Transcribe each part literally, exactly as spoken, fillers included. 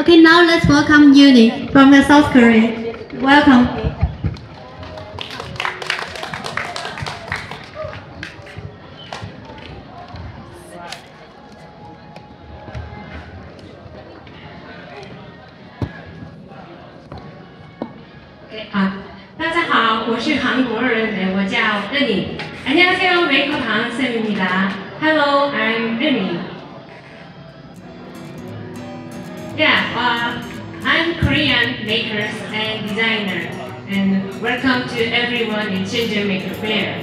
Okay, now let's welcome Yuni from South Korea. Welcome. Okay, uh, 大家好，我是韩国人，我叫 Yuni. 안녕하세요, 메이커 강 쌤입니다. Hello, I'm Yuni. Yeah, uh, I'm Korean makers and designer, and welcome to everyone in Shenzhen Maker Faire.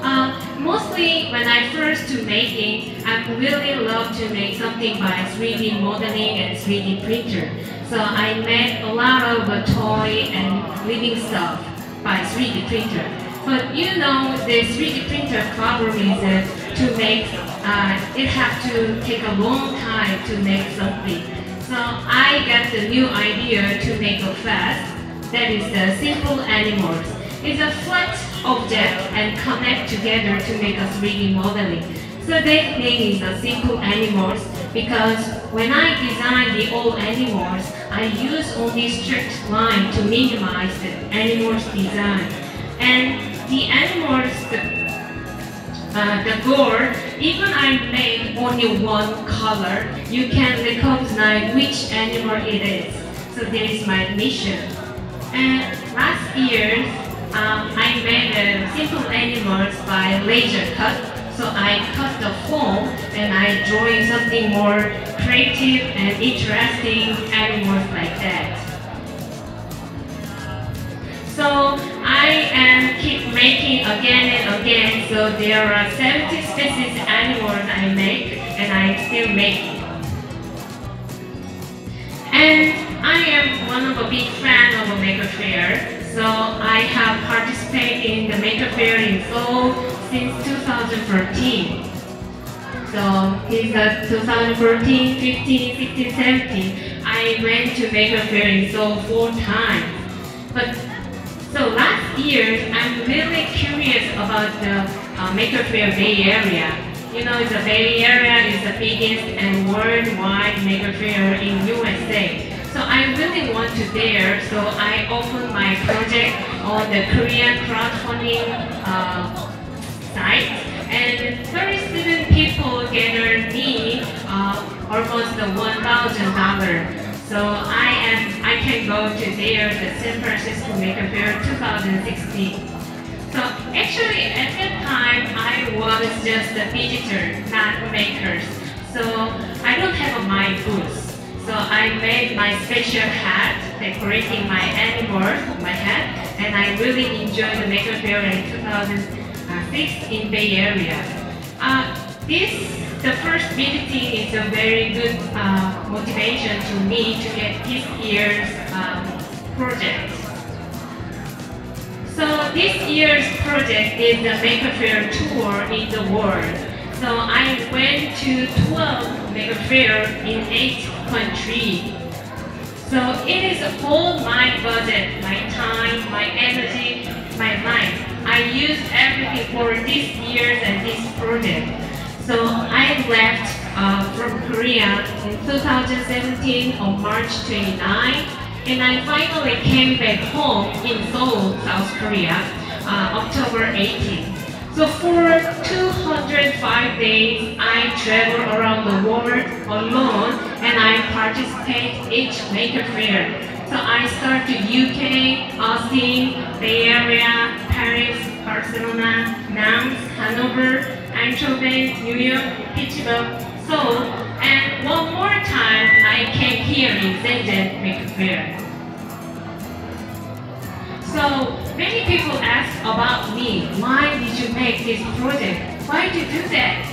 Uh, mostly when I first to making, I really love to make something by three D modeling and three D printer. So I made a lot of uh, toy and living stuff by three D printer. But you know, the three D printer problem is that uh, to make, uh, it has to take a long time to make something. So I got the new idea to make a flask that is the simple animals. It's a flat object and connect together to make a three D modeling. So that name is a simple animals because when I design the old animals, I use only strict line to minimize the animals design. And the animals, the, uh, the gore, even I made only one color, you can recognize which animal it is. So that is my mission. And last year, um, I made uh, simple animals by laser cut. So I cut the foam and I drawing something more creative and interesting animals like that. So I am keep making again and again. So there are seventy species animals I make, and I still make. And I am one of a big fan of Maker Faire. So I have participated in the Maker Faire in Seoul since two thousand fourteen. So in the twenty fourteen, fifteen, sixteen, seventeen, I went to Maker Faire in Seoul four times. But so last year, I'm really curious about the uh, Maker Faire Bay Area. You know, the Bay Area is the biggest and worldwide Maker Faire in U S A. So I really want to there, so I opened my project on the Korean crowdfunding uh, site. And thirty-seven people gathered me uh, almost one thousand dollars. So I am, I can go to there, the San Francisco Maker Faire two thousand sixteen. So actually at that time I was just a visitor, not makers. So I don't have my boots. So I made my special hat, decorating my animals, my hat, and I really enjoyed the Maker Faire in two thousand six in Bay Area. Uh, this The first visiting is a very good uh, motivation to me to get this year's um, project. So this year's project is the Maker Faire tour in the world. So I went to twelve Maker Faire in eight countries. So it is all my budget, my time, my energy, my mind. I use everything for this year's and this project. So I left uh, from Korea in two thousand seventeen on March twenty-ninth, and I finally came back home in Seoul, South Korea, uh, October eighteenth. So for two hundred five days, I travel around the world alone, and I participate each Maker Faire. So I start to U K, Austin, Bay Area, Paris, Barcelona, Nantes, Hanover, New York, Hitchcock, Seoul, and one more time I came here in Shenzhen Maker Faire. So many people ask about me, why did you make this project? Why did you do that?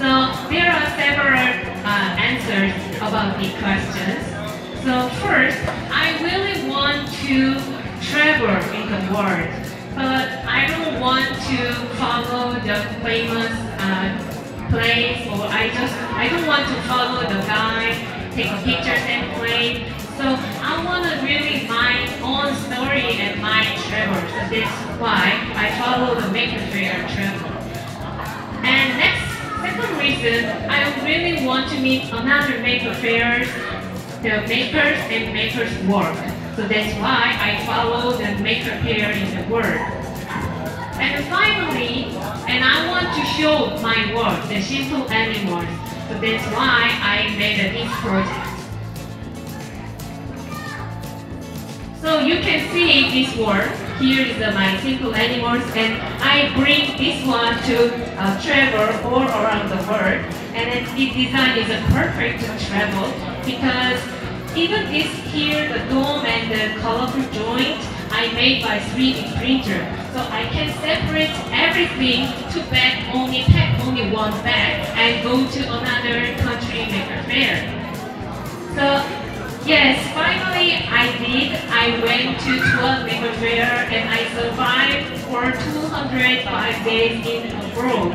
So there are several uh, answers about the questions. So first, I really want to travel in the world, but I don't want to follow the famous uh, place, or I just I don't want to follow the guy, take pictures and play. So I want to really my own story and my travel. So that's why I follow the Maker Faire travel. And next, second reason, I really want to meet another Maker Fairs the makers and makers' work. So that's why I follow the maker here in the world. And finally, and I want to show my work, the simple animals. So that's why I made this project. So you can see this work. Here is uh, my simple animals, and I bring this one to uh, travel all around the world. And it, it design is uh, perfect to travel because even this here, the dome and the colorful joint, I made by three D printer. So I can separate everything to pack only pack only one bag and go to another country maker fair. So. Yes, finally I did. I went to twelve Maker Faire and I survived for two hundred five days in a row.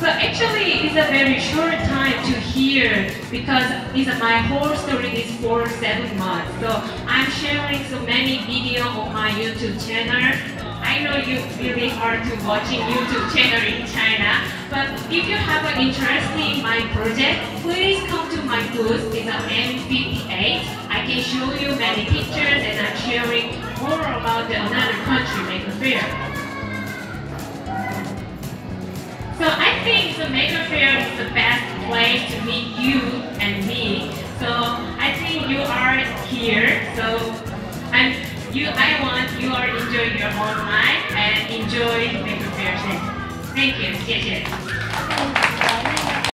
So actually it's a very short time to hear because it's my whole story is for seven months. So I'm sharing so many videos on my YouTube channel. I know you really are to watching YouTube channel in China, but if you have an interest in my project, please come to my booth in the M fifty-eight. I can show you many pictures and I'm sharing more about the another country Maker Faire. So I think the Maker Faire is the best place to meet you and me. So I think you are here. So I'm. You, I want you are enjoying your own life and enjoy Maker Faire. Thank you. Yes, yes.